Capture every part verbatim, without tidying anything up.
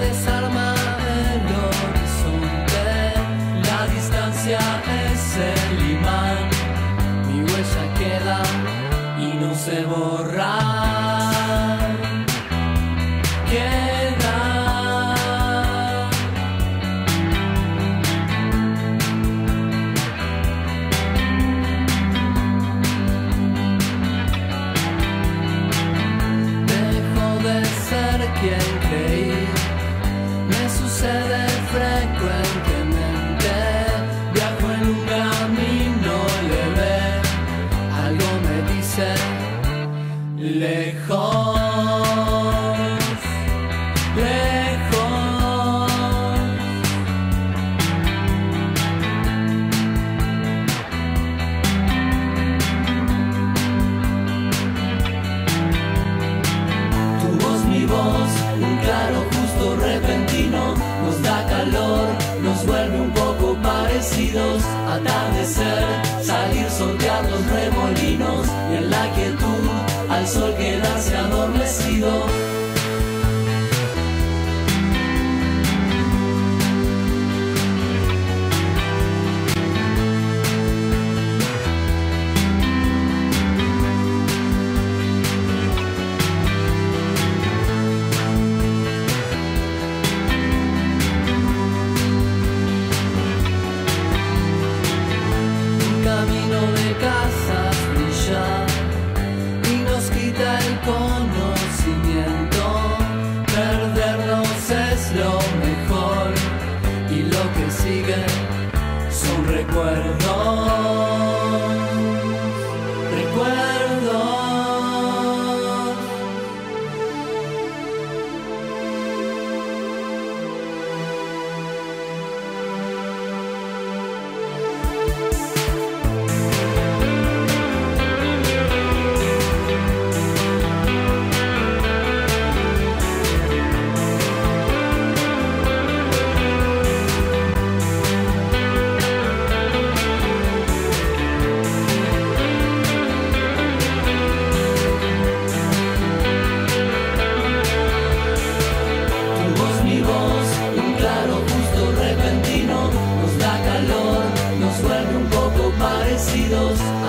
desarma el horizonte. La distancia es el imán. Mi huella queda y no se borra. Queda. Sucede frecuentemente, viajo en un camino leve, algo me dice lejos, lejos. Tu voz, mi voz, un claro justo repentino. Nos da calor, nos vuelve un poco parecidos. Atardecer, salir, sortear los remolinos. Y en la quietud, al sol quedarse adormecido. Son recuerdos, recuerdos.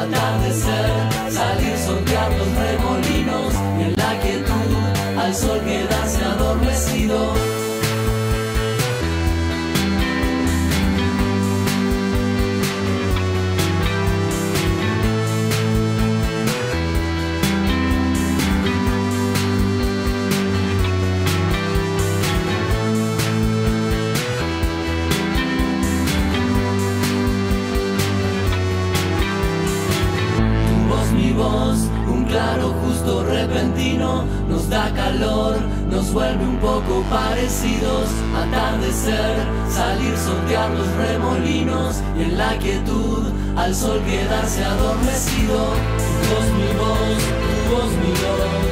Atardecer, salir, sortear los remolinos. Y en la quietud, al sol quedarse adormecido. Un claro justo repentino nos da calor, nos vuelve un poco parecidos. Atardecer, salir, sortear los remolinos. Y en la quietud, al sol quedarse adormecido. Tu voz, mi voz, tu voz, mi voz.